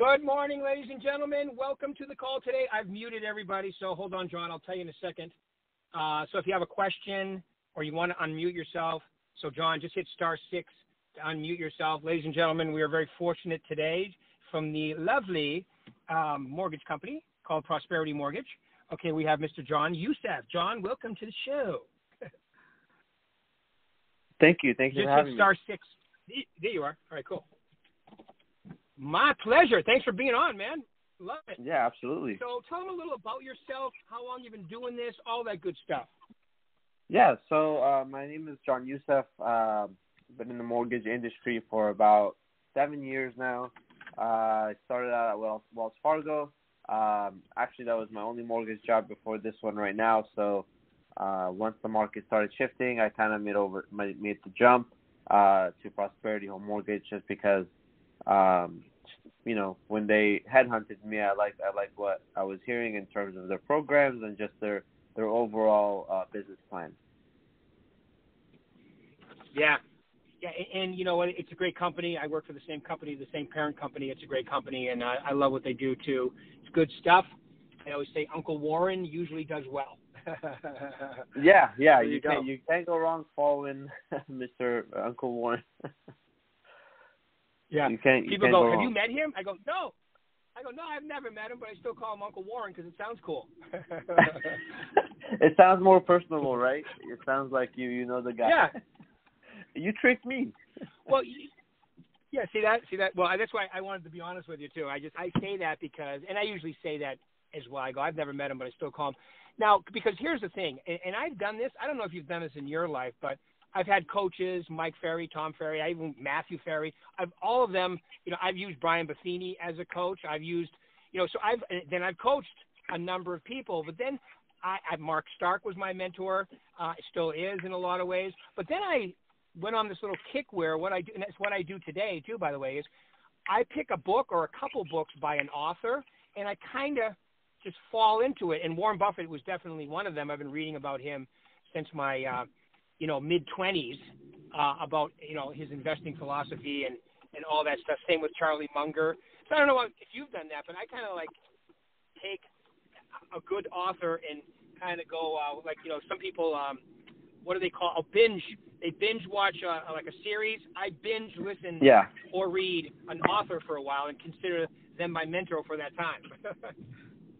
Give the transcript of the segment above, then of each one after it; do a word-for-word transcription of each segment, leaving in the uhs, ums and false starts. Good morning, ladies and gentlemen. Welcome to the call today. I've muted everybody, so hold on, John. I'll tell you in a second. Uh, so if you have a question or you want to unmute yourself, so John, just hit star six to unmute yourself. Ladies and gentlemen, we are very fortunate today from the lovely um, mortgage company called Prosperity Mortgage. Okay, we have Mister John Youssef. John, welcome to the show. Thank you. Thank you for having me. Just hit star six. There you are. All right, cool. My pleasure. Thanks for being on, man. Love it. Yeah, absolutely. So tell them a little about yourself, how long you've been doing this, all that good stuff. Yeah, so uh, my name is John Youssef. Uh, I've been in the mortgage industry for about seven years now. Uh, I started out at Wells, Wells Fargo. Um, actually, that was my only mortgage job before this one right now. So uh, once the market started shifting, I kind of made over made, made the jump uh, to Prosperity Home Mortgage just because um, – you know, when they headhunted me, I liked I liked what I was hearing in terms of their programs and just their their overall uh, business plan. Yeah, yeah, and, and you know, it's a great company. I work for the same company, the same parent company. It's a great company, and I, I love what they do too. It's good stuff. I always say Uncle Warren usually does well. yeah, yeah, you, you can't you can't go wrong following Mister Uncle Warren. Yeah, you can't, you people can't go, go have you met him? I go, no. I go, no, I've never met him, but I still call him Uncle Warren because it sounds cool. It sounds more personable, right? It sounds like you you know the guy. Yeah. You tricked me. Well, you, yeah, see that? See that? Well, that's why I wanted to be honest with you, too. I just I say that because, and I usually say that as well. I go, I've never met him, but I still call him. Now, because here's the thing, and, and I've done this. I don't know if you've done this in your life, but I've had coaches, Mike Ferry, Tom Ferry, I even Matthew Ferry. I've all of them. You know, I've used Brian Buffini as a coach. I've used, you know, so I've then I've coached a number of people. But then, I, I Mark Stark was my mentor, uh, still is in a lot of ways. But then I went on this little kick where what I do, and that's what I do today too, by the way, is I pick a book or a couple books by an author, and I kind of just fall into it. And Warren Buffett was definitely one of them. I've been reading about him since my Uh, you know, mid-twenties uh, about, you know, his investing philosophy and, and all that stuff. Same with Charlie Munger. So I don't know if you've done that, but I kind of, like, take a good author and kind of go, uh, like, you know, some people, um, what do they call a binge? They binge watch, uh, like, a series. I binge listen yeah. or read an author for a while and consider them my mentor for that time.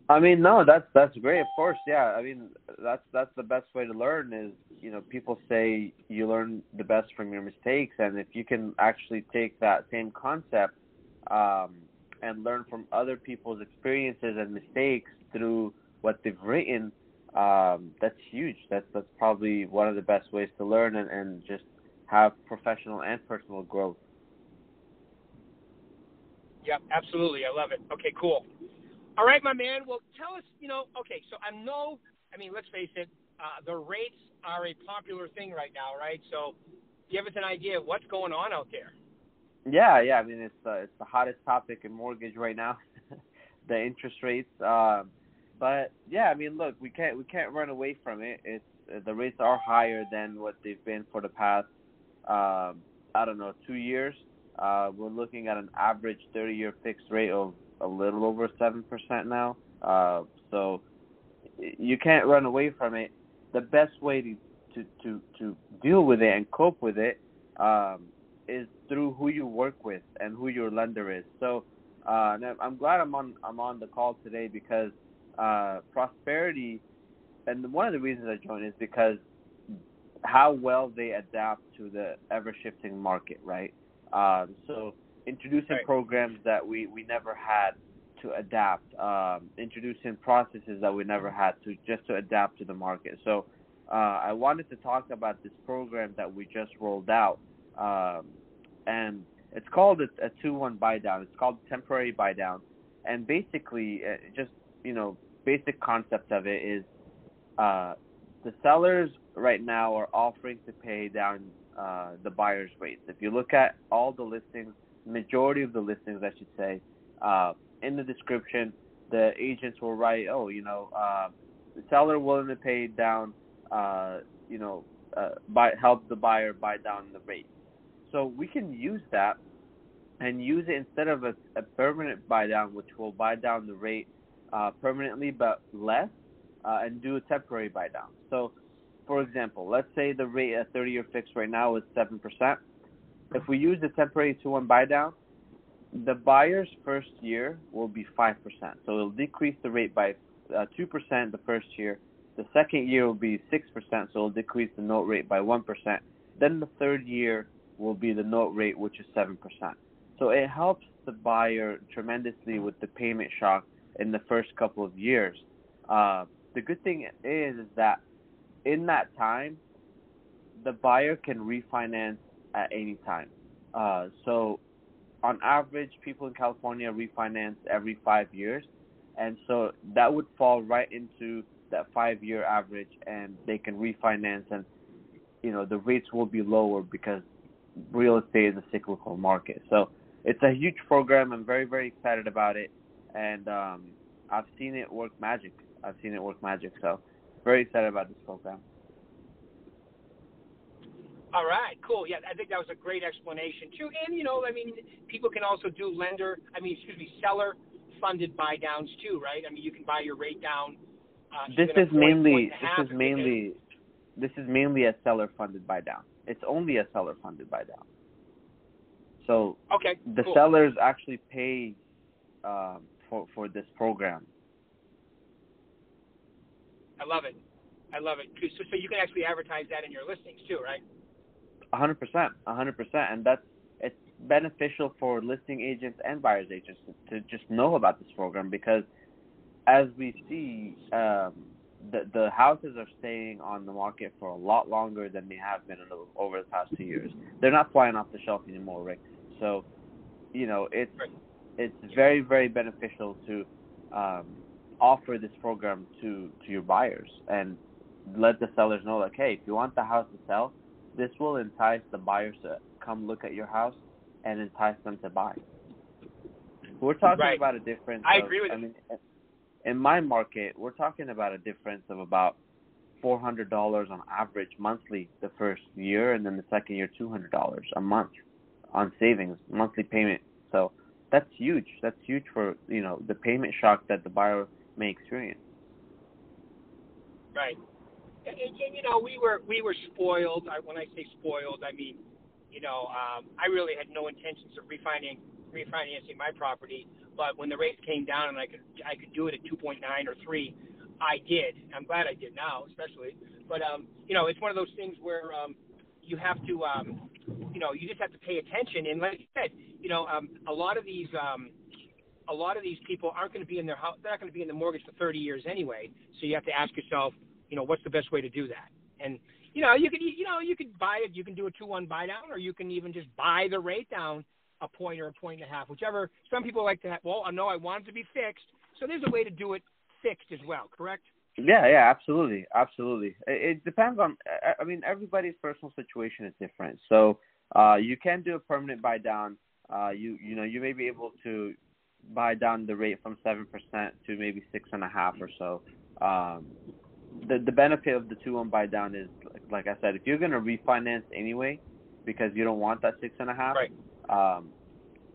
I mean, no, that's that's great. Of course, yeah. I mean, that's that's the best way to learn is, you know, people say you learn the best from your mistakes, and if you can actually take that same concept um, and learn from other people's experiences and mistakes through what they've written, um, that's huge. That's that's probably one of the best ways to learn and, and just have professional and personal growth. Yep, absolutely. I love it. Okay, cool. All right, my man. Well, tell us, you know, okay, so I know, I mean, let's face it, uh, the rates are a popular thing right now, right? So give us an idea of what's going on out there. Yeah, yeah. I mean, it's, uh, it's the hottest topic in mortgage right now, the interest rates. Um, but, yeah, I mean, look, we can't we can't run away from it. It's uh, the rates are higher than what they've been for the past, um, I don't know, two years. Uh, we're looking at an average thirty-year fixed rate of a little over seven percent now. Uh, so you can't run away from it. The best way to, to, to, to deal with it and cope with it um, is through who you work with and who your lender is. So uh, I'm glad I'm on, I'm on the call today because uh, Prosperity, and one of the reasons I joined is because how well they adapt to the ever-shifting market, right? Um, so introducing right. programs that we, we never had to adapt, um, introducing processes that we never had to just to adapt to the market. So uh, I wanted to talk about this program that we just rolled out, um, and it's called a, a two one buy-down. It's called temporary buy-down, and basically uh, just, you know, basic concept of it is uh, the sellers right now are offering to pay down uh, the buyer's rates. If you look at all the listings, majority of the listings, I should say, uh, in the description, the agents will write, oh, you know, uh, the seller willing to pay down, uh, you know, uh, buy, help the buyer buy down the rate. So we can use that and use it instead of a, a permanent buy down, which will buy down the rate uh, permanently but less, uh, and do a temporary buy down. So, for example, let's say the rate at thirty-year fixed right now is seven percent. If we use the temporary two one buy down, the buyer's first year will be five percent. So it'll decrease the rate by uh, two percent the first year. The second year will be six percent, so it'll decrease the note rate by one percent. Then the third year will be the note rate, which is seven percent. So it helps the buyer tremendously with the payment shock in the first couple of years. Uh, the good thing is, is that in that time, the buyer can refinance at any time. Uh, so on average, people in California refinance every five years. And so that would fall right into that five-year average, and they can refinance, and you know the rates will be lower because real estate is a cyclical market. So it's a huge program. I'm very, very excited about it, and um, I've seen it work magic. I've seen it work magic. So very excited about this program. All right, cool. Yeah, I think that was a great explanation too. And you know, I mean, people can also do lender. I mean, excuse me, seller-funded buy downs too, right? I mean, you can buy your rate down. Uh, this is mainly. This is mainly. This is mainly a seller-funded buy down. It's only a seller-funded buy down. So okay, the cool. sellers actually pay uh, for for this program. I love it. I love it. So, so you can actually advertise that in your listings too, right? one hundred percent, one hundred percent, and that's it's beneficial for listing agents and buyers agents to, to just know about this program, because as we see, um, the the houses are staying on the market for a lot longer than they have been in the, over the past two years. They're not flying off the shelf anymore, Rick. So, you know, it's it's very, very beneficial to um, offer this program to, to your buyers and let the sellers know, like, hey, if you want the house to sell, this will entice the buyers to come look at your house and entice them to buy. We're talking right. about a difference. I of, agree with I mean, you. In my market, we're talking about a difference of about four hundred dollars on average monthly the first year, and then the second year, two hundred dollars a month on savings, monthly payment. So that's huge. That's huge for, you know, the payment shock that the buyer may experience. Right. And, and you know, we were we were spoiled. I, when I say spoiled, I mean, you know, um, I really had no intentions of refinancing. refinancing my property, but when the rates came down and I could I could do it at two point nine or three, I did. I'm glad I did now, especially. But um, you know, it's one of those things where um, you have to, um, you know, you just have to pay attention. And like you said, you know, um, a lot of these um, a lot of these people aren't going to be in their house. They're not going to be in the mortgage for thirty years anyway. So you have to ask yourself, you know, what's the best way to do that? And you know, you could you know you could buy it. You can do a two one buy down, or you can even just buy the rate down a point or a point and a half, whichever. Some people like to have, well, I know I want it to be fixed. So there's a way to do it fixed as well, correct? Yeah, yeah, absolutely. Absolutely. It, it depends on, I mean, everybody's personal situation is different. So uh, you can do a permanent buy down. Uh, you you know, you may be able to buy down the rate from seven percent to maybe six and a half or so. Um, the, the benefit of the two one buy down is, like I said, if you're going to refinance anyway, because you don't want that six and a half, right. Um,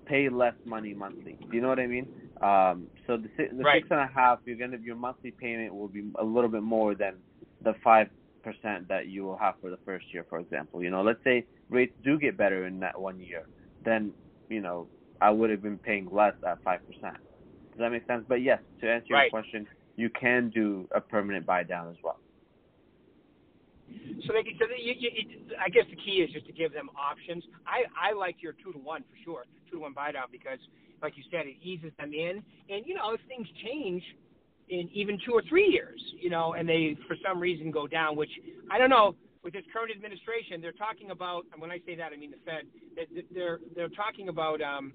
pay less money monthly. Do you know what I mean? Um, so the, six, the right. six and a half, you're gonna your monthly payment will be a little bit more than the five percent that you will have for the first year, for example. You know, let's say rates do get better in that one year, then you know I would have been paying less at five percent. Does that make sense? But yes, to answer right. your question, you can do a permanent buy down as well. So, they, so they, you, you, I guess the key is just to give them options. I, I like your two to one for sure, two to one buy down, because, like you said, it eases them in. And you know, if things change in even two or three years, you know, and they for some reason go down, which I don't know, with this current administration, they're talking about. And when I say that, I mean the Fed. That they're they're talking about, um,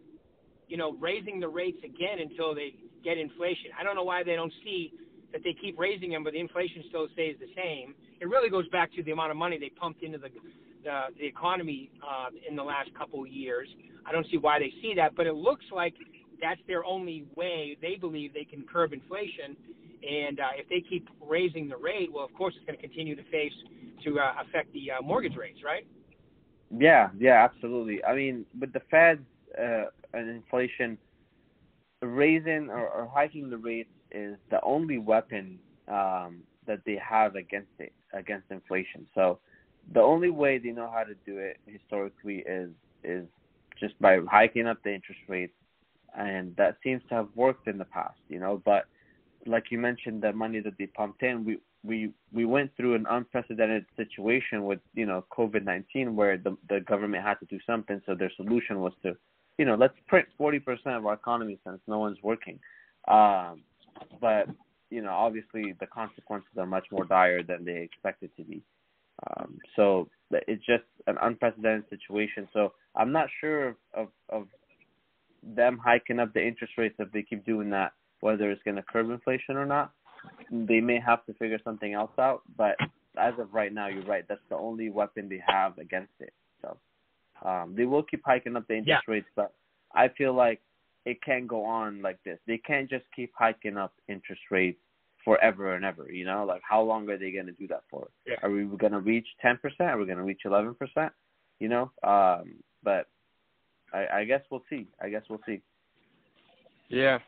you know, raising the rates again until they get inflation. I don't know why they don't see that they keep raising them, but the inflation still stays the same. It really goes back to the amount of money they pumped into the the, the economy uh, in the last couple of years. I don't see why they see that, but it looks like that's their only way they believe they can curb inflation. And uh, if they keep raising the rate, well, of course, it's going to continue to face to uh, affect the uh, mortgage rates, right? Yeah, yeah, absolutely. I mean, with the Fed, uh, and inflation, raising or, or hiking the rates is the only weapon um, that they have against it, against inflation. So the only way they know how to do it historically is is just by hiking up the interest rates, and that seems to have worked in the past, you know. But like you mentioned, the money that they pumped in, we we, we went through an unprecedented situation with, you know, COVID nineteen, where the, the government had to do something. So their solution was to, you know, let's print forty percent of our economy since no one's working. Um, but, you know, obviously the consequences are much more dire than they expected to be. Um, so it's just an unprecedented situation. So I'm not sure of, of them hiking up the interest rates, if they keep doing that, whether it's going to curb inflation or not. They may have to figure something else out, but as of right now, you're right. That's the only weapon they have against it. So um, they will keep hiking up the interest yeah. rates, but I feel like it can't go on like this. They can't just keep hiking up interest rates forever and ever, you know? Like, how long are they going to do that for? Yeah. Are we going to reach ten percent? Are we going to reach eleven percent? You know? Um, but I, I guess we'll see. I guess we'll see. Yeah.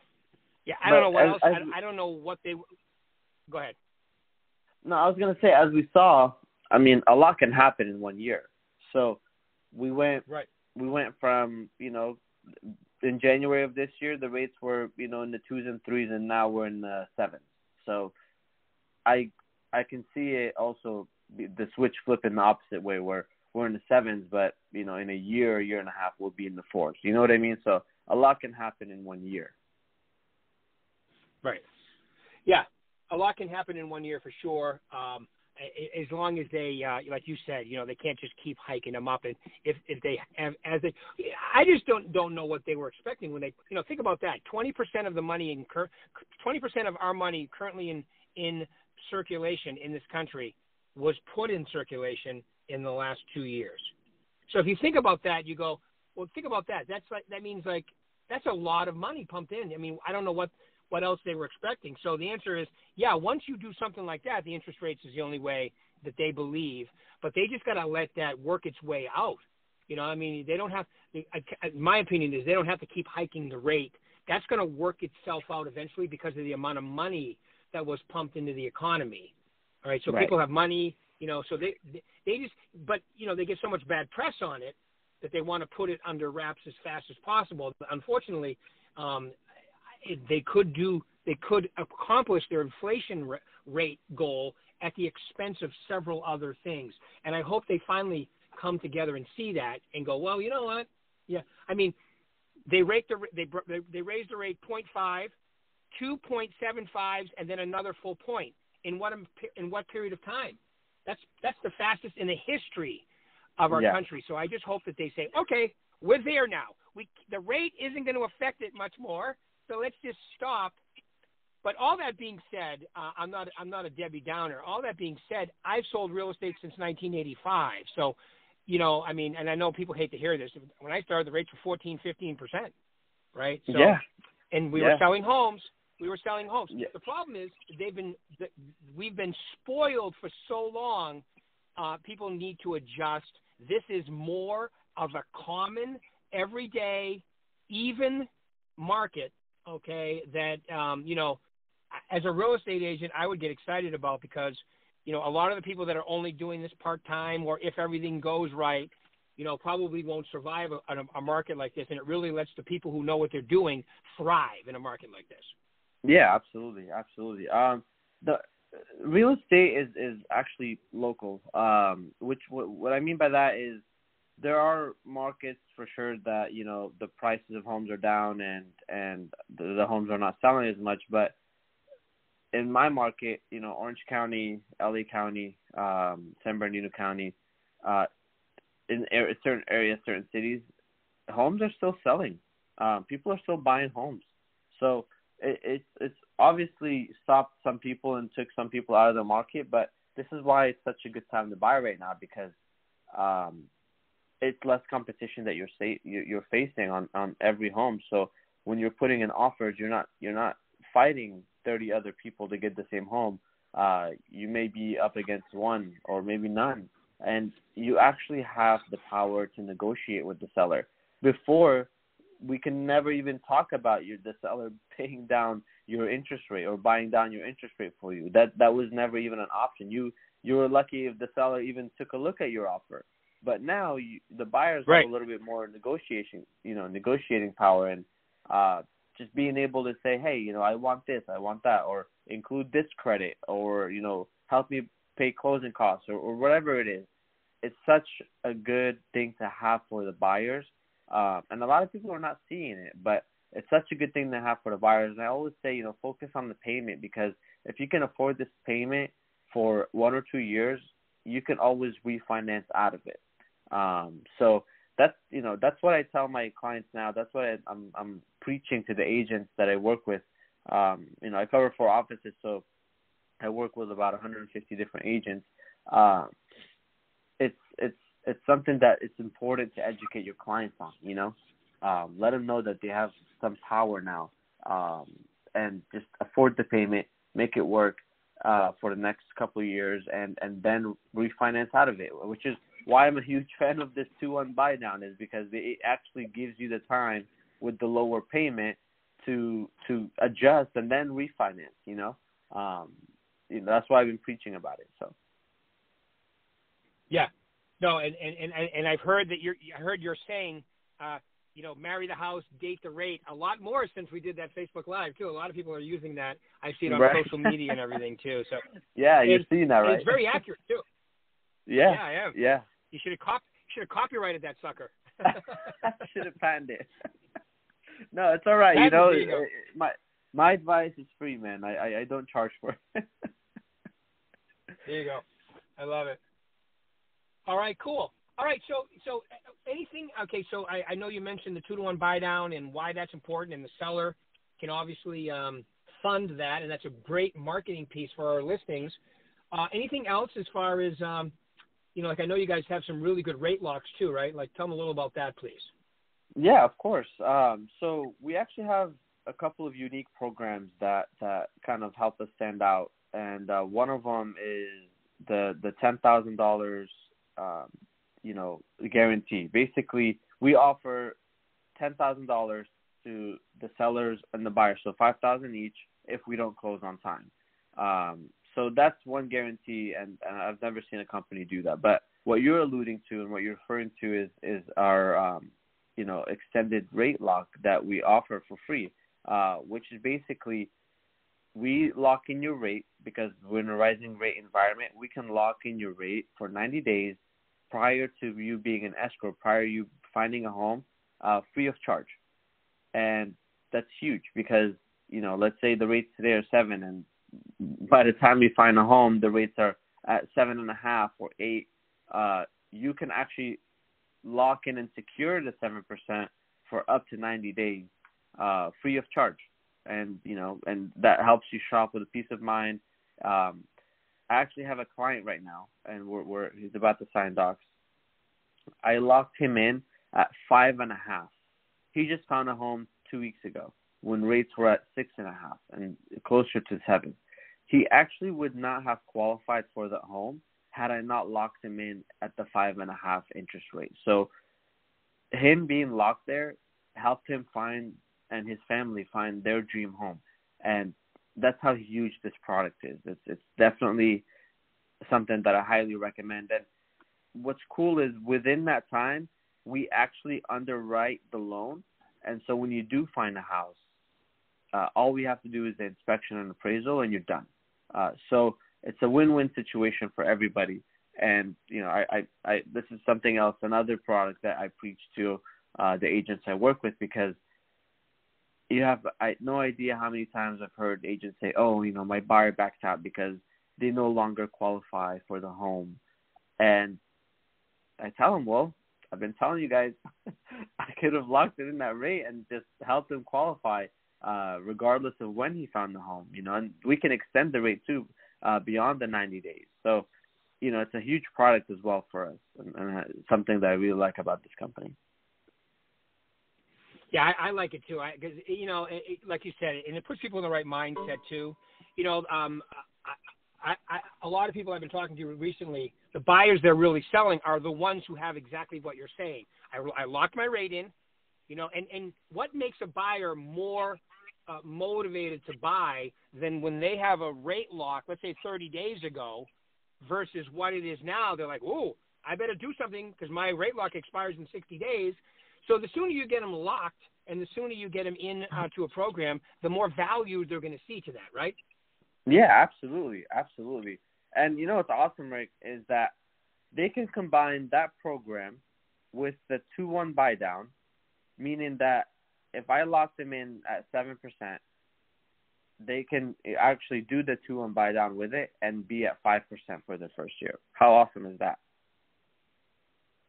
Yeah, I but don't know what as, else. As, I, I don't know what they – Go ahead. No, I was going to say, as we saw, I mean, a lot can happen in one year. So we went right. We went from, you know, in January of this year, the rates were, you know, in the twos and threes, and now we're in the sevens. So I I can see it also, the switch flipping the opposite way, where we're in the sevens, but, you know, in a year, a year and a half, we'll be in the fours. You know what I mean? So a lot can happen in one year. Right. Yeah. A lot can happen in one year for sure, um, as long as they, uh, like you said, you know, they can't just keep hiking them up. And if, if they, as they, I just don't don't know what they were expecting when they, you know, think about that. Twenty percent of the money in, twenty percent of our money currently in in circulation in this country was put in circulation in the last two years. So if you think about that, you go, well, think about that. That's like that means like that's a lot of money pumped in. I mean, I don't know what. what else they were expecting. So the answer is, yeah, once you do something like that, the interest rates is the only way that they believe, but they just got to let that work its way out. You know, I mean, they don't have, my opinion is they don't have to keep hiking the rate. That's going to work itself out eventually because of the amount of money that was pumped into the economy. All right. So right. people have money, you know, so they, they just, but you know, they get so much bad press on it that they want to put it under wraps as fast as possible. But unfortunately, um, They could do. They could accomplish their inflation rate goal at the expense of several other things. And I hope they finally come together and see that and go, well, you know what? Yeah, I mean, they rate the they they raised the rate point five, two point seven five, and then another full point. In what in what period of time? That's that's the fastest in the history of our yeah. country. So I just hope that they say, okay, we're there now. We the rate isn't going to affect it much more. So let's just stop. But all that being said, uh, I'm not I'm not a Debbie Downer. All that being said, I've sold real estate since nineteen eighty-five. So, you know, I mean, and I know people hate to hear this. When I started, the rates were fourteen, fifteen percent, right? So, yeah. And we yeah. were selling homes. We were selling homes. Yeah. The problem is they've been we've been spoiled for so long. Uh, people need to adjust. This is more of a common, everyday, even market. Okay, that, um, you know, as a real estate agent, I would get excited about because, you know, a lot of the people that are only doing this part-time or if everything goes right, you know, probably won't survive a, a market like this. And it really lets the people who know what they're doing thrive in a market like this. Yeah, absolutely. Absolutely. Um, the real estate is, is actually local, um, which w- what I mean by that is there are markets for sure that, you know, the prices of homes are down and, and the, the homes are not selling as much. But in my market, you know, Orange County, L A County, um, San Bernardino County, uh, in er- certain areas, certain cities, homes are still selling. Um, people are still buying homes. So it, it's, it's obviously stopped some people and took some people out of the market. But this is why it's such a good time to buy right now because um, – it's less competition that you're say, you're facing on, on every home. So when you're putting in offers, you're not you're not fighting thirty other people to get the same home. Uh, you may be up against one or maybe none, and you actually have the power to negotiate with the seller. Before, we can never even talk about your the seller paying down your interest rate or buying down your interest rate for you. That that was never even an option. You you were lucky if the seller even took a look at your offer. But now you, the buyers right. have a little bit more negotiation, you know, negotiating power, and uh, just being able to say, hey, you know, I want this, I want that, or include this credit, or you know, help me pay closing costs, or, or whatever it is. It's such a good thing to have for the buyers, uh, and a lot of people are not seeing it, but it's such a good thing to have for the buyers. And I always say, you know, focus on the payment, because if you can afford this payment for one or two years, you can always refinance out of it. Um, so that's, you know, that's what I tell my clients now. That's what I, I'm, I'm preaching to the agents that I work with. Um, you know, I cover four offices, so I work with about one hundred fifty different agents. Um, it's, it's, it's something that it's important to educate your clients on, you know, um, let them know that they have some power now, um, and just afford the payment, make it work, uh, for the next couple of years, and, and then refinance out of it, which is why I'm a huge fan of this two one buy down, is because it actually gives you the time with the lower payment to to adjust and then refinance, you know. Um, you know, that's why I've been preaching about it. So yeah. No, and, and, and, and I've heard that you're I heard you're saying uh, you know, marry the house, date the rate, a lot more since we did that Facebook Live too. A lot of people are using that. I see it on right. social media and everything too. So yeah, you're seeing that, right? It's very accurate too. Yeah. Yeah, I am. Yeah. You should have cop- should have copyrighted that sucker. Should have panned it. No, it's all right. That you know, it, it, my my advice is free, man. I, I, I don't charge for it. There you go. I love it. All right, cool. All right, so so anything? Okay, so I, I know you mentioned the two to one buy down and why that's important, and the seller can obviously um, fund that, and that's a great marketing piece for our listings. Uh, anything else as far as um, you know, like I know you guys have some really good rate locks too, right? Like, tell them a little about that, please. Yeah, of course. Um, so we actually have a couple of unique programs that, that kind of help us stand out. And uh, one of them is the, the ten thousand dollars, um, you know, guarantee. Basically, we offer ten thousand dollars to the sellers and the buyers, so five thousand dollars each if we don't close on time. Um, so that's one guarantee, and, and I've never seen a company do that. But what you're alluding to and what you're referring to is, is our um, – you know, extended rate lock that we offer for free, uh, which is basically we lock in your rate because we're in a rising rate environment. We can lock in your rate for ninety days prior to you being an escrow, prior to you finding a home, uh, free of charge. And that's huge because, you know, let's say the rates today are seven, and by the time you find a home, the rates are at seven and a half or eight. Uh, you can actually lock in and secure the seven percent for up to ninety days, uh, free of charge. And, you know, and that helps you shop with a peace of mind. Um, I actually have a client right now, and we're, we're, he's about to sign docs. I locked him in at five and a half. He just found a home two weeks ago when rates were at six and a half and closer to seven. He actually would not have qualified for the home had I not locked him in at the five and a half interest rate. So him being locked there helped him find, and his family find, their dream home. And that's how huge this product is. It's it's definitely something that I highly recommend. And what's cool is within that time, we actually underwrite the loan. And so when you do find a house, uh, all we have to do is the inspection and appraisal, and you're done. Uh, so it's a win-win situation for everybody. And, you know, I, I, I this is something else, another product that I preach to uh, the agents I work with, because you have I, no idea how many times I've heard agents say, oh, you know, my buyer backed out because they no longer qualify for the home. And I tell them, well, I've been telling you guys, I could have locked it in that rate and just helped them qualify uh, regardless of when he found the home, you know, and we can extend the rate too. Uh, beyond the ninety days. So, you know, it's a huge product as well for us, and, and something that I really like about this company. Yeah, I, I like it too. I, cause, you know, it, it, like you said, and it puts people in the right mindset too. You know, um, I, I, I, a lot of people I've been talking to recently, the buyers they're really selling are the ones who have exactly what you're saying. I, I locked my rate in. You know, and, and what makes a buyer more uh, motivated to buy than when they have a rate lock, let's say thirty days ago, versus what it is now? They're like, ooh, I better do something because my rate lock expires in sixty days. So the sooner you get them locked and the sooner you get them in uh, to a program, the more value they're going to see to that, right? Yeah, absolutely, absolutely. And you know what's awesome, Rick, is that they can combine that program with the two one buy down, meaning that if I lock them in at seven percent, they can actually do the two one buy down with it and be at five percent for the first year. How awesome is that?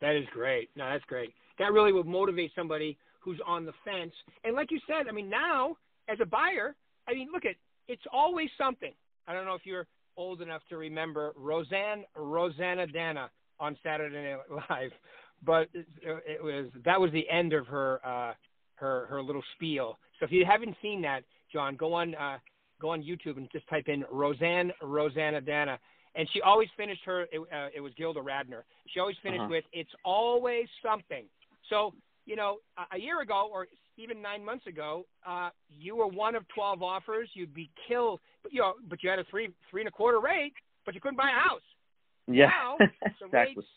That is great. No, that's great. That really would motivate somebody who's on the fence. And like you said, I mean, now as a buyer, I mean, look at, it's always something. I don't know if you're old enough to remember Roseanne Rosanna Dana on Saturday Night Live, but it was that was the end of her uh, her her little spiel. So if you haven't seen that, John, go on uh, go on YouTube and just type in Roseanne Rosanna Dana. And she always finished her, it, uh, it was Gilda Radner. She always finished uh-huh. with, it's always something. So, you know, a, a year ago or even nine months ago, uh, you were one of twelve offers. You'd be killed, but you, know, but you had a three, three and a quarter rate, but you couldn't buy a house. Yeah, now, the exactly. rates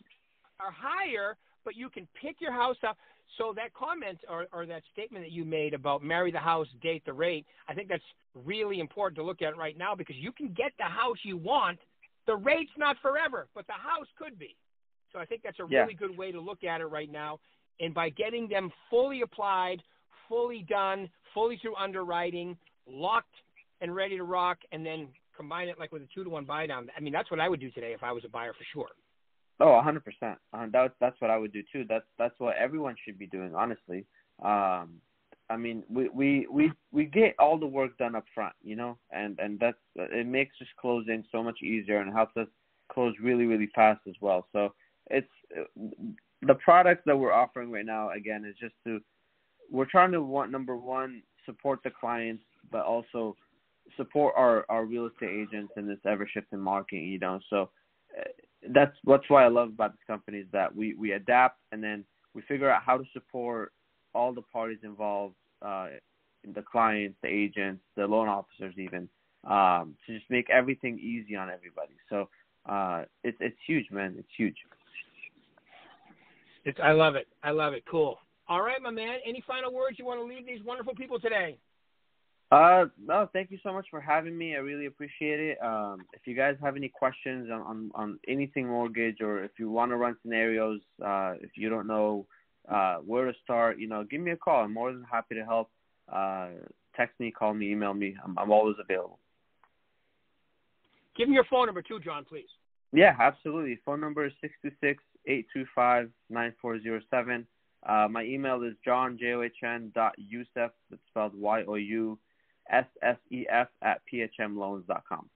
are higher, but you can pick your house up. So that comment or, or that statement that you made about marry the house, date the rate, I think that's really important to look at right now because you can get the house you want. The rate's not forever, but the house could be. So I think that's a really yeah. good way to look at it right now. And by getting them fully applied, fully done, fully through underwriting, locked and ready to rock, and then combine it like with a two to one buy down. I mean, that's what I would do today if I was a buyer for sure. Oh, one hundred percent. Um, that, that's what I would do too. That's that's what everyone should be doing, honestly. Um, I mean, we, we, we, we get all the work done up front, you know, and, and that's, it makes us closing so much easier and helps us close really, really fast as well. So it's the products that we're offering right now, again, is just to, we're trying to want number one, support the clients, but also support our, our real estate agents in this ever shifting market, you know? So that's, that's what I love about this company is that we, we adapt and then we figure out how to support all the parties involved, uh, the clients, the agents, the loan officers even, um, to just make everything easy on everybody. So uh, it's it's huge, man. It's huge. It's, I love it. I love it. Cool. All right, my man. Any final words you want to leave these wonderful people today? Uh, no, thank you so much for having me. I really appreciate it. Um, if you guys have any questions on, on, on anything mortgage or if you want to run scenarios, uh, if you don't know, Uh, where to start, you know, give me a call. I'm more than happy to help. Uh, text me, call me, email me. I'm, I'm always available. Give me your phone number too, John, please. Yeah, absolutely. Phone number is six two six, eight two five, nine four zero seven. Uh, my email is john, J O H N, dot Youssef, that's spelled Y O U S S E F, at P H M loans dot com.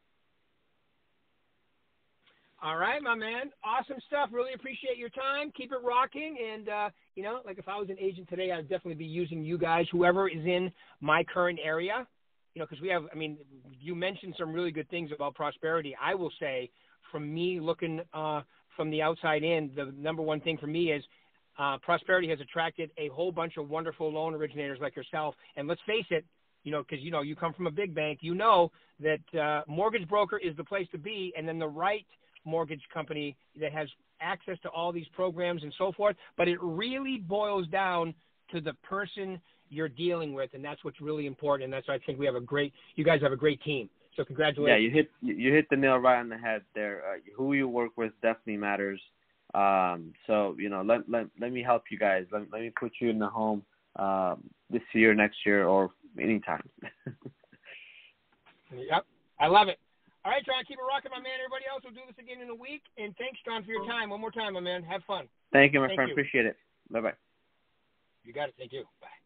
All right, my man. Awesome stuff. Really appreciate your time. Keep it rocking. And, uh, you know, like if I was an agent today, I'd definitely be using you guys, whoever is in my current area, you know, because we have, I mean, you mentioned some really good things about Prosperity. I will say from me looking uh, from the outside in, the number one thing for me is uh, Prosperity has attracted a whole bunch of wonderful loan originators like yourself. And let's face it, you know, because, you know, you come from a big bank, you know that uh, mortgage broker is the place to be. And then the right mortgage company that has access to all these programs and so forth, but it really boils down to the person you're dealing with, and that's what's really important. And that's why I think we have a great, you guys have a great team. So congratulations. Yeah, you hit you hit the nail right on the head there. Uh, who you work with definitely matters. Um, so you know, let let let me help you guys. Let let me put you in the home uh, this year, next year, or anytime. Yep, I love it. All right, John, keep it rocking, my man. Everybody else, will do this again in a week. And thanks, John, for your time. One more time, my man. Have fun. Thank you, my friend. Appreciate it. Bye-bye. You got it. Thank you. Bye.